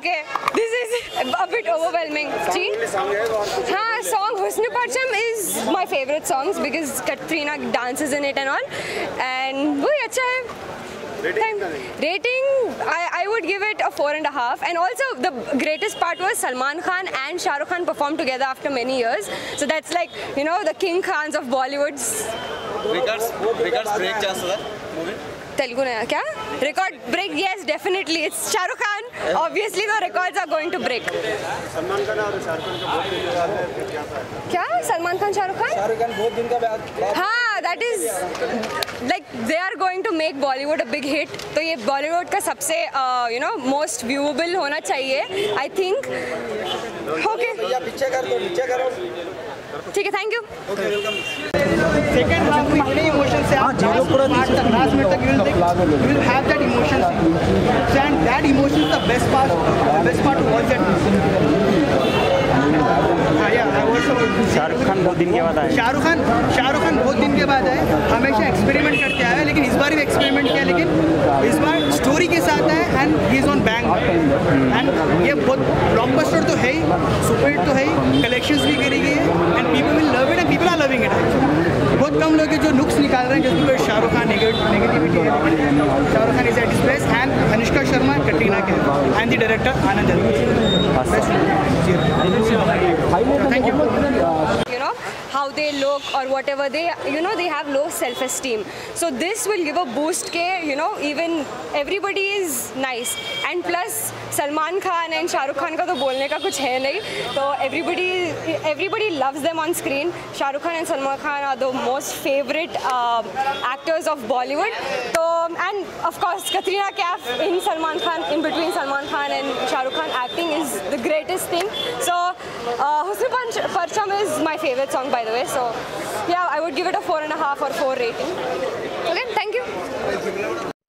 Okay, this is a bit overwhelming. Haan, song Husni Parcham is my favorite songs because Katrina dances in it and all. And woh acha hai. Rating, I would give it a 4.5. And also the greatest part was Salman Khan and Shah Rukh Khan performed together after many years. So that's like, you know, the King Khans of Bollywoods. Records break chance hai movie. Telugu naya kya? Record break, yes, definitely. It's Shah Rukh Khan. Obviously, the records are going to break. Salman Khan and Shah Rukh Khan. Kya? Salman Khan, Shah Rukh Khan? Shah Rukh Khan both din ka baat. Haan, that is like they are going to make Bollywood a big hit. So ये Bollywood का सबसे you know most viewable होना चाहिए. I think. Okay. या पीछे कर दो, पीछे करो. ठीक है, thank you. Okay, welcome. Second half में इतने emotions से आप last minute तक you will have that emotions in you. And that emotion is the best part. The best part was that Shahrukh Khan बहुत दिन के बाद आए. हमेशा एक्सपेरिमेंट करते आया है, लेकिन इस बार भी एक्सपेरिमेंट किया, लेकिन इस बार स्टोरी के साथ है. And he is on bang and ये बहुत ब्लॉकबस्टर तो है ही, सुपरहिट तो है ही, कलेक्शंस भी करेगी and people will love it and people are loving it. बहुत कम लोग जो नुक्स निकाल रहे हैं जिसमें कोई शाहरुख खान नेगेटिविटी है. Shahrukh Khan is at his best and Anushka Sharma, Katrina Kaif and the director Anand. Thank you. How they look or whatever, they, you know, they have low self-esteem. So this will give a boost ke, you know, even everybody is nice. And plus Salman Khan and Shah Rukh Khan ka to bolne ka kuch hai nahi. So everybody loves them on screen. Shah Rukh Khan and Salman Khan are the most favorite actors of Bollywood. So, and of course Katrina Kaif in Salman Khan, in between Salman Khan and Shah Rukh Khan, acting is the greatest thing. So Husni Parcham is my favorite song, by the way, so yeah, I would give it a 4.5 or 4 rating. Okay, thank you.